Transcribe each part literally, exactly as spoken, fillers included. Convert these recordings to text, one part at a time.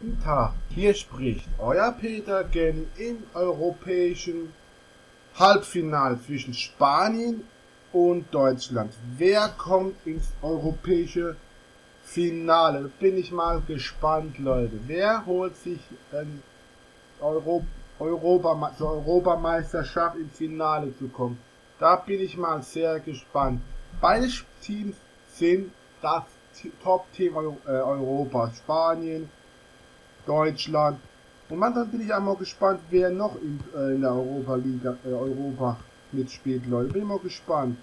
Guten Tag, hier spricht euer Peter Gaming im europäischen Halbfinale zwischen Spanien und Deutschland. Wer kommt ins europäische Finale? Bin ich mal gespannt, Leute. Wer holt sich ähm, Euro Europa zur Europameisterschaft ins Finale zu kommen? Da bin ich mal sehr gespannt. Beide Teams sind das Top-Team Europas. Spanien, Deutschland. Und manchmal bin ich einmal gespannt, wer noch in, äh, in der Europa Liga äh, Europa mitspielt, Leute. Bin immer gespannt.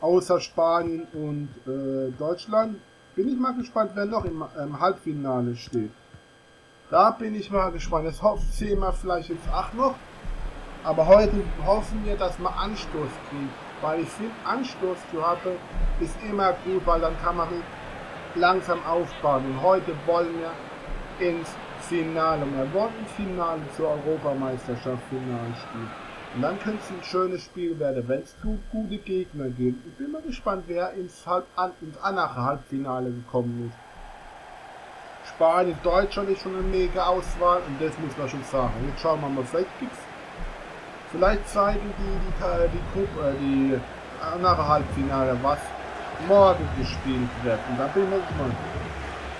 Außer Spanien und äh, Deutschland bin ich mal gespannt, wer noch im ähm, Halbfinale steht. Da bin ich mal gespannt. Das sehen wir vielleicht jetzt auch noch. Aber heute hoffen wir, dass man Anstoß kriegt. Weil ich finde, Anstoß zu haben ist immer gut, weil dann kann man langsam aufbauen. Und heute wollen wir ins Finale. Und wir wollen ins Finale zur Europameisterschaft Finale spielen. Und dann könnte es ein schönes Spiel werden, wenn es gute Gegner gibt. Ich bin mal gespannt, wer ins, Halb ins andere Halbfinale gekommen ist. Spanien, Deutschland ist schon eine mega Auswahl und das muss man schon sagen. Jetzt schauen wir mal, vielleicht gibt's. Vielleicht zeigen die die, die, die andere Halbfinale, was morgen gespielt wird. Und da bin ich gespannt.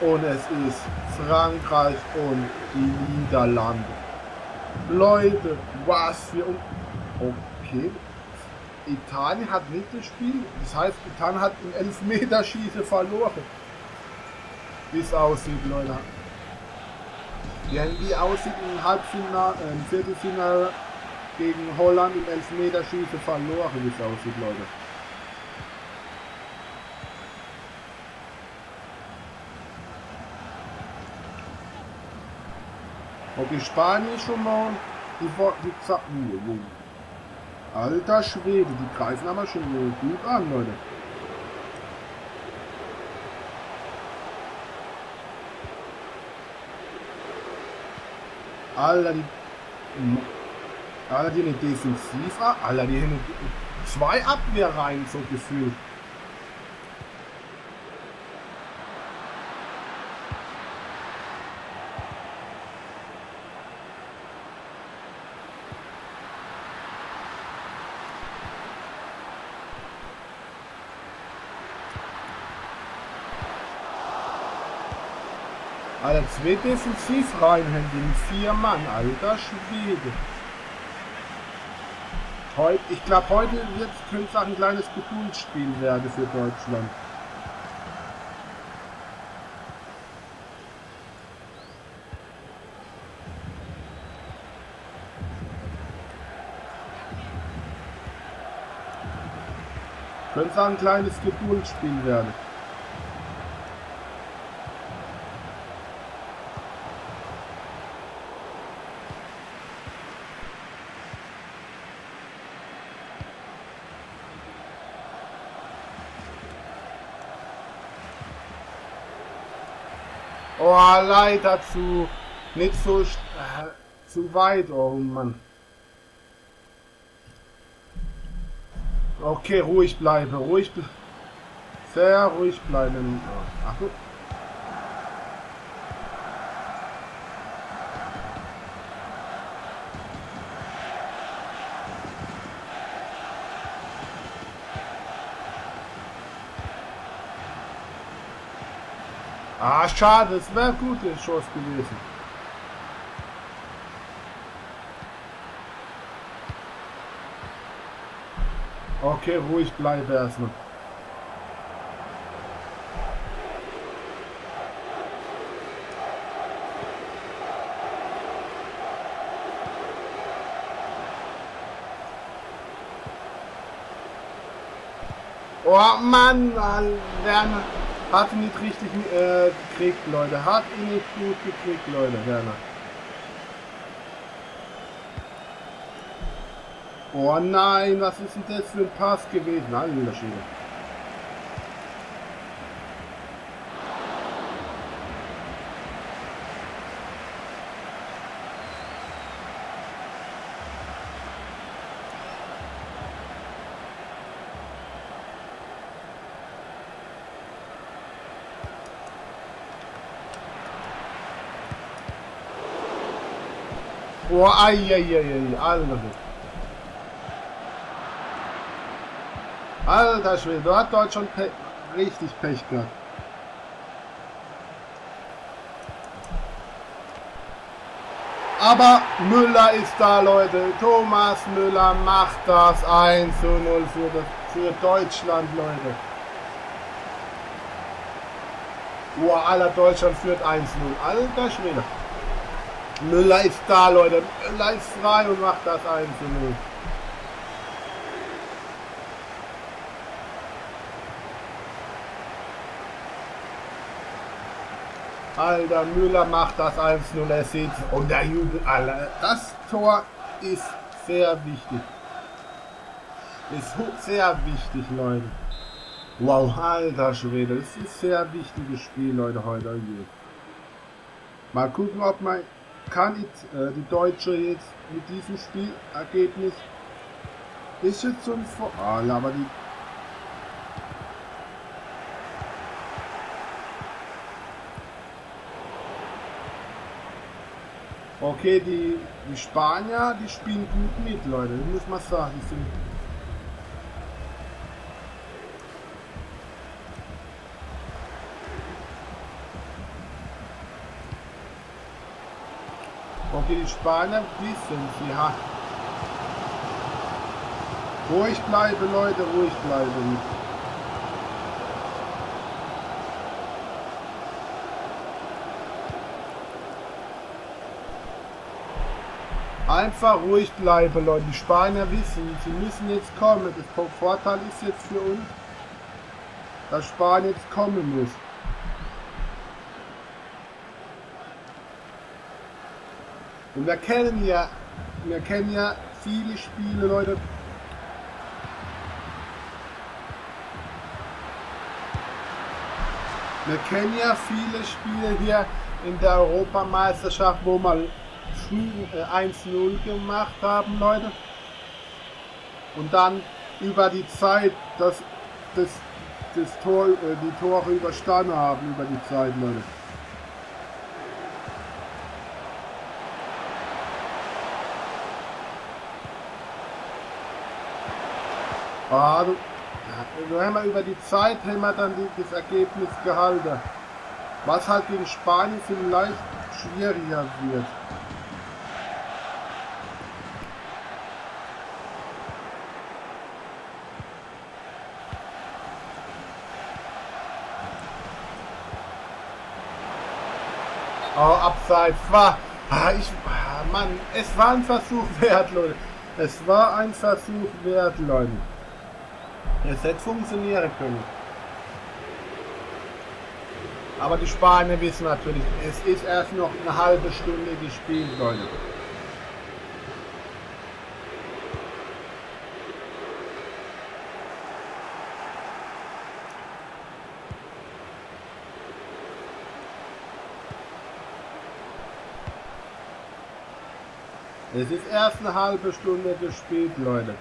Und es ist Frankreich und die Niederlande. Leute, was für un okay. Italien hat nicht gespielt. Das heißt, Italien hat im Elfmeterschießen verloren. Wie es aussieht, Leute. Ja, wie aussieht im Halbfinale, äh, im Viertelfinale gegen Holland im Elfmeterschießen verloren, wie es aussieht, Leute. Okay, Spanien schon mal. Die, die Zacken. Alter Schwede, die greifen aber schon gut an, Leute. Alter, die... Alter, die eine Defensiv... Alter, die eine... Zwei Abwehr rein, so gefühlt. Alter, zwei Defensiv reinhängen, die vier Mann, alter Schwede. Heute, ich glaube, heute könnte es auch ein kleines Geduldsspiel werden für Deutschland. Könnte es auch ein kleines Geduldsspiel werden. Oh, leider zu, nicht so, äh, zu weit, oh Mann. Okay, ruhig bleiben, ruhig bleiben. Sehr ruhig bleiben. Ach gut. Ah, schade, es wäre eine gute Chance gewesen. Okay, ruhig bleiben erstmal. Oh Mann, Werner. Hat ihn nicht richtig äh, gekriegt, Leute. Hat ihn nicht gut gekriegt, Leute. Werner. Oh nein, was ist denn das für ein Pass gewesen? Nein, Unterschiede. Oh, ai, ai, ai, ai. Alter. Alter Schwede, da hat Deutschland Pe richtig Pech gehabt. Aber Müller ist da, Leute. Thomas Müller macht das eins zu null für, das, für Deutschland, Leute. Boah, aller Deutschland führt eins zu null. Alter Schwede. Müller ist da, Leute. Müller ist frei und macht das eins zu null. Alter, Müller macht das eins zu null, er sieht und der Jubel, Alter. Das Tor ist sehr wichtig. Ist sehr wichtig, Leute. Wow, alter Schwede, das ist ein sehr wichtiges Spiel, Leute, heute. Mal gucken, ob man kann jetzt, äh, die Deutsche jetzt mit diesem Spielergebnis ist jetzt so ein Vor... Alter, aber die... Okay, die, die Spanier, die spielen gut mit, Leute. Das muss man sagen. Die sind okay, die Spanier wissen sie hat. Ruhig bleiben, Leute, ruhig bleiben. Einfach ruhig bleiben, Leute. Die Spanier wissen, sie müssen jetzt kommen. Der Vorteil ist jetzt für uns, dass Spanien jetzt kommen muss. Und wir kennen ja, wir kennen ja viele Spiele, Leute. Wir kennen ja viele Spiele hier in der Europameisterschaft, wo man eins zu null gemacht haben, Leute, und dann über die Zeit das, das, das Tor, die Tore überstanden haben über die Zeit, Leute. Ah, du, da haben wir über die Zeit haben wir dann das Ergebnis gehalten, was halt gegen Spanien vielleicht schwieriger wird. Oh, abseits war. Ah, ich, ah, Mann, es war ein Versuch wert, Leute. Es war ein Versuch wert, Leute. Es hätte funktionieren können. Aber die Spanier wissen natürlich, es ist erst noch eine halbe Stunde gespielt, Leute. Es ist erst eine halbe Stunde gespielt, Leute.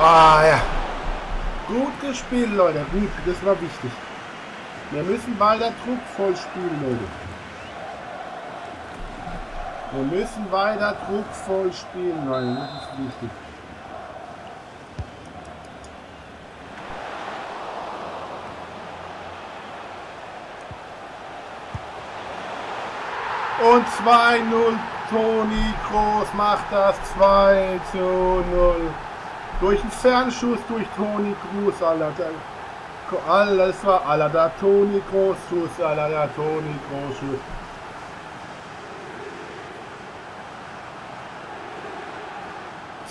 Ah ja. Gut gespielt, Leute. Gut, das war wichtig. Wir müssen weiter druckvoll spielen, Leute. Wir müssen weiter druckvoll spielen, Leute. Das ist wichtig. Und zwei zu null. Toni Kroos macht das zwei zu null. Durch einen Fernschuss durch Toni Kroos, Alter. Alter, das war, Alter, da Toni Kroos Schuss, Alter, da Toni Kroos Schuss.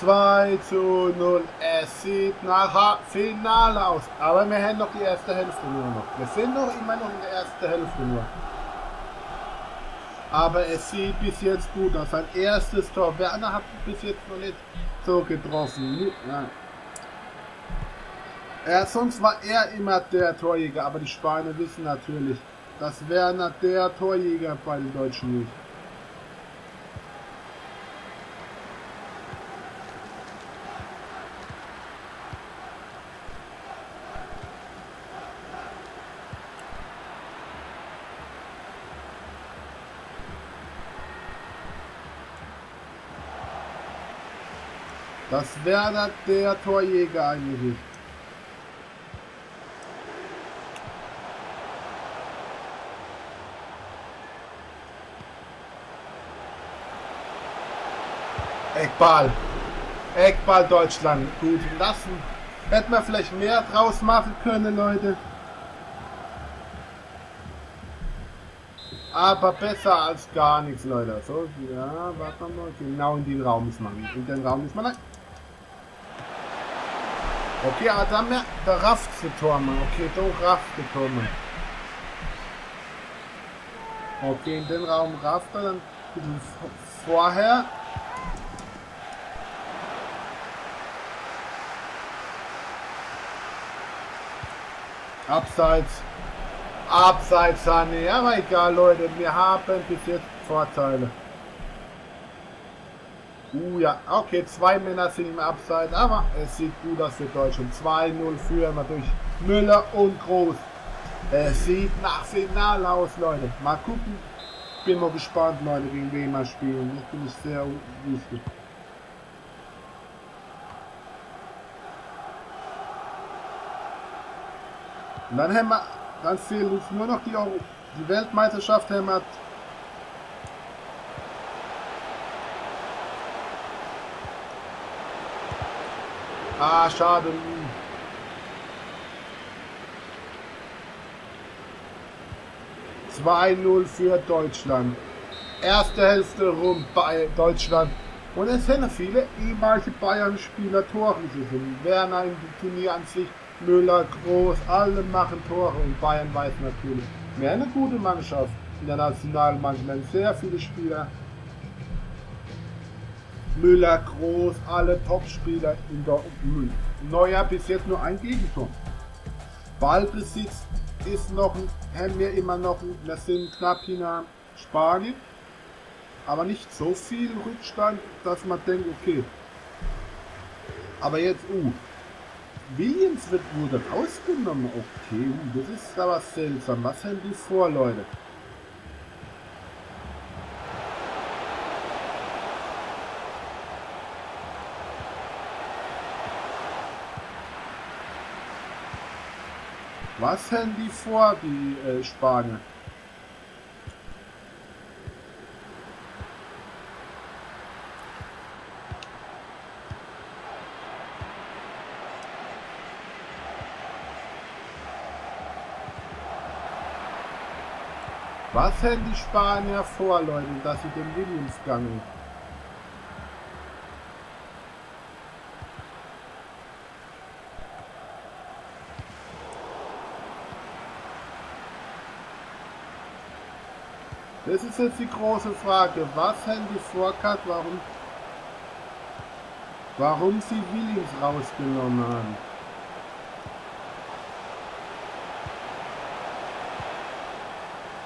zwei zu null. Es sieht nach Finale aus. Aber wir haben noch die erste Hälfte nur noch. Wir sind noch immer noch in der ersten Hälfte nur. Aber es sieht bis jetzt gut aus. Sein erstes Tor. Werner hat bis jetzt noch nicht so getroffen. Nein. Er, sonst war er immer der Torjäger. Aber die Spanier wissen natürlich, dass Werner der Torjäger bei den Deutschen ist. Das wäre der Torjäger eigentlich. Eckball. Eckball Deutschland. Gut lassen. Hätten wir vielleicht mehr draus machen können, Leute. Aber besser als gar nichts, Leute. So, ja, warte mal. Genau in den Raum ist man. In den Raum ist man. Lang. Okay, aber da, mehr, da rafft sie Tormann. Okay, da rafft die Tormann. Okay, in den Raum rafft er dann vorher. Abseits. Abseits, Sane. Ja, aber egal, Leute. Wir haben bis jetzt Vorteile. Uh, ja. Okay, zwei Männer sind im Abseits. Aber es sieht gut aus für Deutschland. zwei null führen wir durch Müller und Kroos. Es sieht nach Finale aus, Leute. Mal gucken. Bin mal gespannt, Leute, gegen wen wir spielen. Das finde ich sehr wichtig. Und dann haben wir, dann fehlt uns nur noch die, Euro die Weltmeisterschaft hämmert. Ah, schade. zwei null für Deutschland. Erste Hälfte rum bei Deutschland. Und es sind viele ehemalige Bayern-Spieler Tore geschossen. Werner im Turnier an sich. Müller, Groß, alle machen Tore und Bayern weiß natürlich. Wäre eine gute Mannschaft in der Nationalmannschaft, sehr viele Spieler. Müller, Groß, alle Topspieler in der Müll. Neuer bis jetzt nur ein Gegentor. Ballbesitz ist noch, haben wir immer noch, das sind knapp hinter Spanien. Aber nicht so viel Rückstand, dass man denkt, okay. Aber jetzt, uh. Williams wird wurde rausgenommen. Okay, das ist aber seltsam. Was haben die vor, Leute? Was haben die vor, die äh, Spanier? Was hätten die Spanier vor, Leute, dass sie den Williams gangen? Das ist jetzt die große Frage. Was hätten die vor, warum, warum sie Williams rausgenommen haben?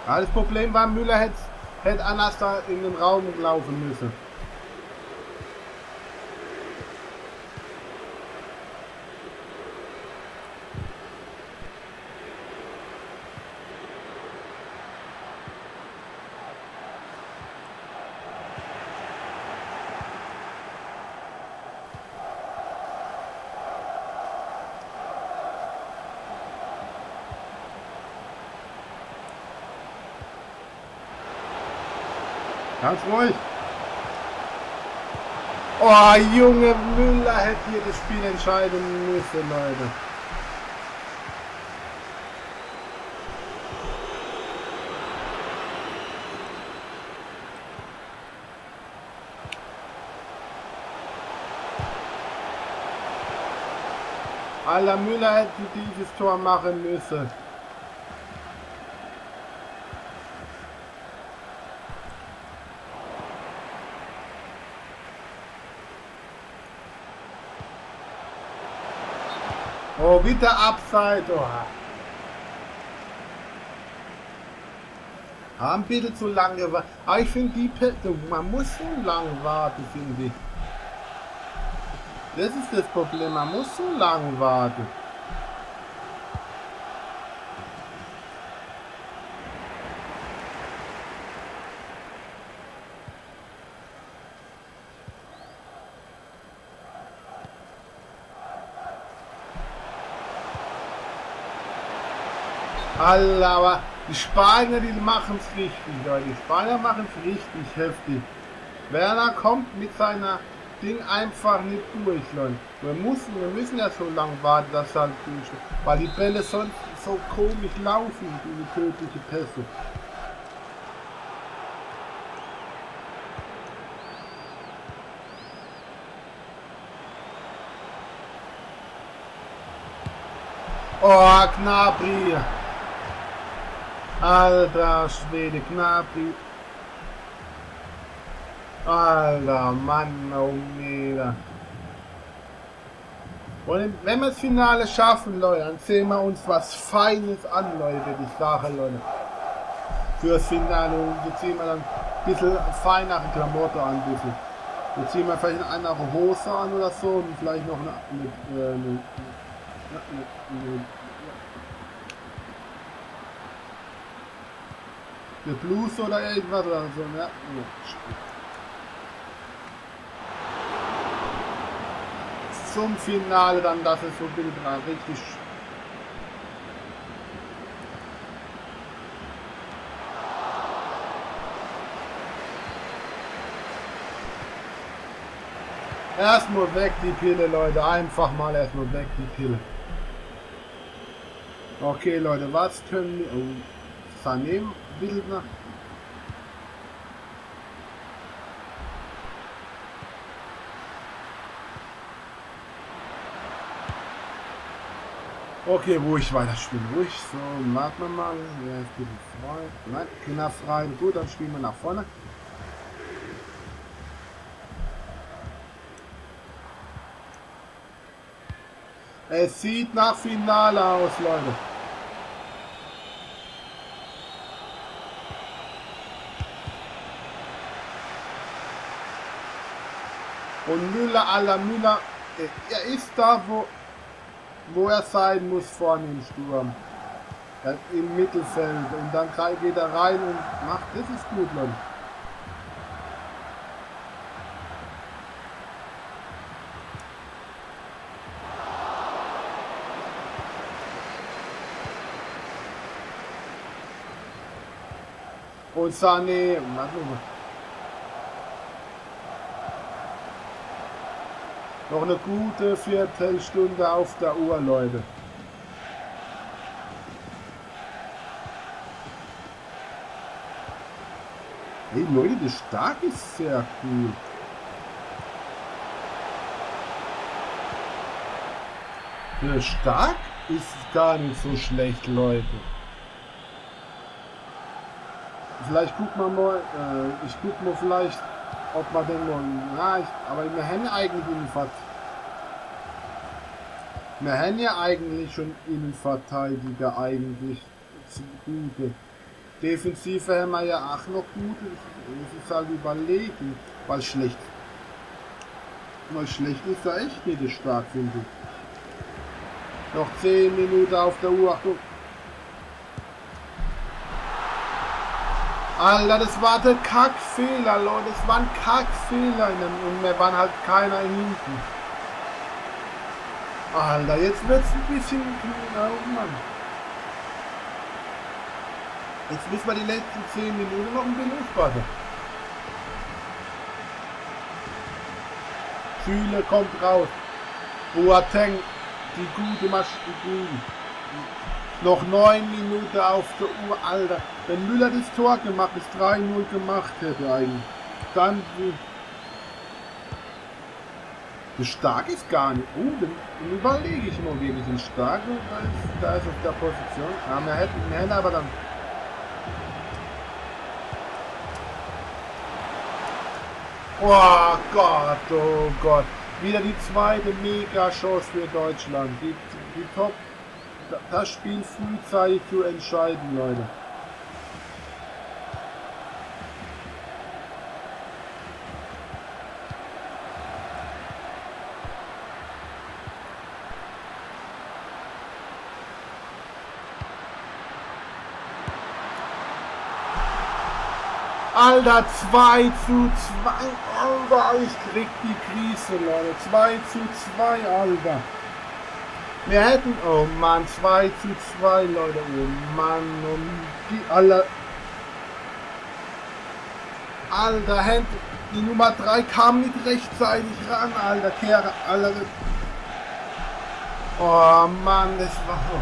Ja, das Problem war, Müller hätte, hätte anders da in den Raum laufen müssen. Ganz ruhig. Oh, Junge, Müller hätte hier das Spiel entscheiden müssen, Leute. Aller Müller hätte dieses Tor machen müssen. Oh, bitte Abseits. Oh. Haben bitte zu lange gewartet. Aber ich finde die Pette, man muss so lange warten, finde ich. Das ist das Problem, man muss so lange warten. Aber die Spanier, die machen es richtig, Leute. Die Spanier machen es richtig heftig. Werner kommt mit seiner Ding einfach nicht durch, Leute. Wir müssen, wir müssen ja so lange warten, dass er halt durchsteht. Weil die Bälle sonst so komisch laufen, diese tödliche Pässe. Oh, Gnabry. Alter Schwede, Gnabry. Alter Mann, oh nee. Und wenn wir das Finale schaffen, Leute, dann sehen wir uns was Feines an, Leute, die Sache, Leute. Fürs Finale. Und jetzt ziehen wir dann ein bisschen feinere Klamotten an, ein bisschen. Jetzt ziehen wir vielleicht eine andere Hose an oder so und vielleicht noch eine. eine, eine eine Bluse oder irgendwas oder so, ne? Zum Finale dann, dass es so bilden, richtig. Erstmal weg die Pille, Leute, einfach mal erstmal weg die Pille. Okay, Leute, was können wir... Oh, Sane bildet nach... Okay, ruhig weiterspielen, ruhig. So, warten wir mal. Ja, ich bin frei. Nein, Kinder frei. Gut, dann spielen wir nach vorne. Es sieht nach Finale aus, Leute. Und Müller, aller Müller, er ist da, wo, wo er sein muss, vorne im Sturm. Im Mittelfeld. Und dann geht er rein und macht, das ist gut, Leute. Und Sane, noch eine gute Viertelstunde auf der Uhr, Leute. Hey Leute, das Stark ist sehr cool. Der Stark ist gar nicht so schlecht, Leute. Vielleicht guckt man mal, äh, ich guck mal vielleicht, ob man den mal, na, ich, aber wir haben ja eigentlich Innenverteidigung. Wir haben ja eigentlich schon Innenverteidiger eigentlich gute. Defensive haben wir ja auch noch gute, das ist halt überlegen, weil schlecht. Weil schlecht ist er echt nicht stark, finde ich. Noch zehn Minuten auf der Uhr, Achtung. Alter, das war der Kackfehler, Leute. Das waren Kackfehler und wir waren halt keiner hinten. Alter, jetzt wird's ein bisschen klar, oh Mann. Jetzt müssen wir die letzten zehn Minuten noch ein bisschen aufpassen. Schüle kommt raus. Boateng, die gute Masche, die gute. Noch neun Minuten auf der Uhr, Alter. Wenn Müller das Tor gemacht, das drei null gemacht hätte eigentlich, dann... Das Stark ist gar nicht. Oh, dann überlege ich mal wirklich. Den Stark, da ist auf der Position. Ja, wir hätten, wir hätten aber dann... Oh Gott, oh Gott. Wieder die zweite Mega-Chance für Deutschland. Die, die Top... Das Spiel frühzeitig zu entscheiden, Leute. Alter, zwei zu zwei, Alter, ich krieg die Krise, Leute. zwei zu zwei, Alter. Wir hätten, oh Mann, zwei zu zwei, Leute, oh Mann, und die alle, Alter, Hand, die Nummer drei kam nicht rechtzeitig ran, Alter, Kehre, Alter, oh Mann, das war, oh.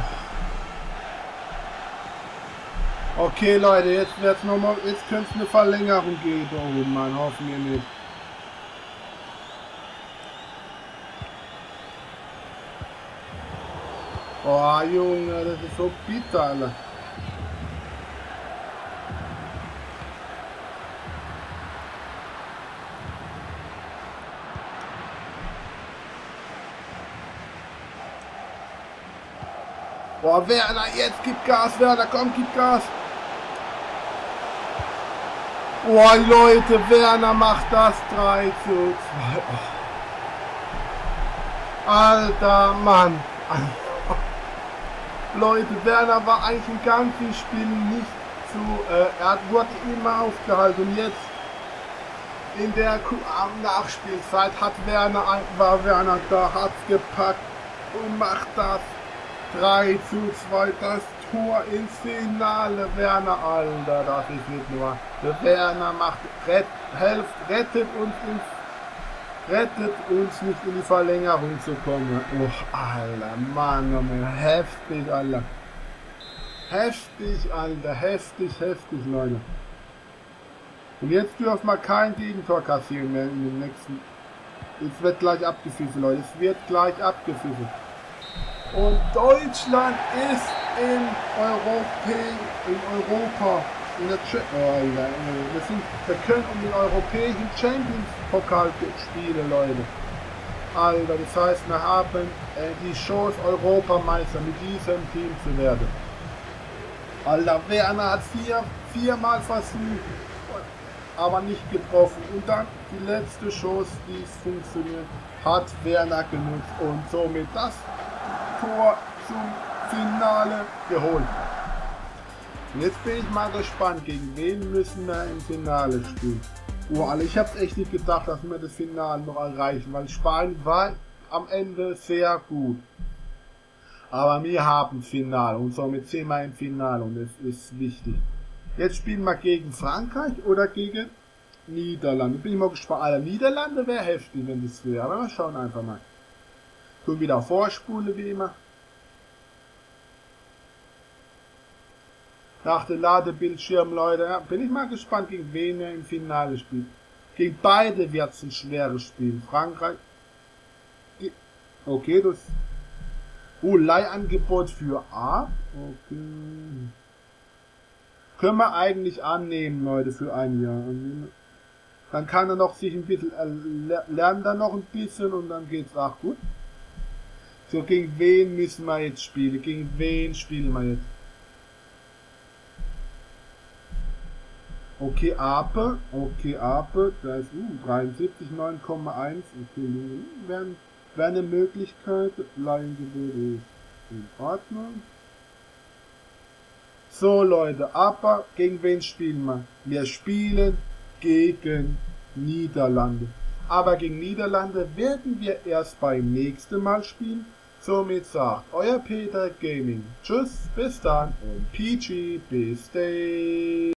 Okay, Leute, jetzt wird's nochmal, jetzt könnte es eine Verlängerung geben, oh Mann, hoffen wir nicht. Oh Junge, das ist so bitter, Alter. Boah, Werner, jetzt gib Gas, Werner, komm, gib Gas. Boah, Leute, Werner macht das drei zu zwei. Oh. Alter, Mann. Leute, Werner war eigentlich im ganzen Spiel nicht zu, äh, er wurde immer aufgehalten und jetzt in der Nachspielzeit hat Werner, war Werner da, hat's gepackt und macht das drei zu zwei, das Tor ins Finale, Werner, Alter, das ist nicht nur, der Werner macht, rett, helft, rettet uns ins Rettet uns nicht in die Verlängerung zu kommen. Oh, Alter, Mann, oh Mann, heftig, Alter. Heftig, Alter, heftig, heftig, Leute. Und jetzt dürfen wir kein Gegentor kassieren mehr in den nächsten. Jetzt wird gleich abgepfiffen, Leute. Es wird gleich abgepfiffen. Und Deutschland ist in Europa, in Europa. In der Ch oh, ja, wir, sind, wir können um den europäischen Champions-Pokal spielen, Leute. Alter, das heißt, wir haben äh, die Chance, Europameister mit diesem Team zu werden. Alter, Werner hat vier, viermal versucht, aber nicht getroffen. Und dann die letzte Chance, die es funktioniert, hat Werner genutzt und somit das Tor zum Finale geholt. Und jetzt bin ich mal gespannt, gegen wen müssen wir im Finale spielen. Oh, Alter, ich hab's echt nicht gedacht, dass wir das Finale noch erreichen, weil Spanien war am Ende sehr gut. Aber wir haben Finale und somit sind wir im Finale und das ist wichtig. Jetzt spielen wir gegen Frankreich oder gegen Niederlande. Bin ich mal gespannt. Alter, Niederlande wäre heftig, wenn das wäre, aber wir schauen einfach mal. Können wieder vorspulen, wie immer. Nach dem Ladebildschirm, Leute, ja, bin ich mal gespannt, gegen wen er im Finale spielt. Gegen beide wird es ein schweres Spiel. Frankreich. Okay, das. Uh, Leihangebot für A. Okay. Können wir eigentlich annehmen, Leute, für ein Jahr. Dann kann er noch sich ein bisschen, äh, lernt er noch ein bisschen und dann geht's auch gut. So, gegen wen müssen wir jetzt spielen? Gegen wen spielen wir jetzt? Okay, Ape, okay, Ape, da ist uh, dreiundsiebzig, neun Komma eins, okay, wäre wär eine Möglichkeit, Leihengebühr ist in Ordnung. So, Leute, Ape, gegen wen spielen wir? Wir spielen gegen Niederlande. Aber gegen Niederlande werden wir erst beim nächsten Mal spielen. Somit sagt euer Peter Gaming. Tschüss, bis dann und P G, bis day.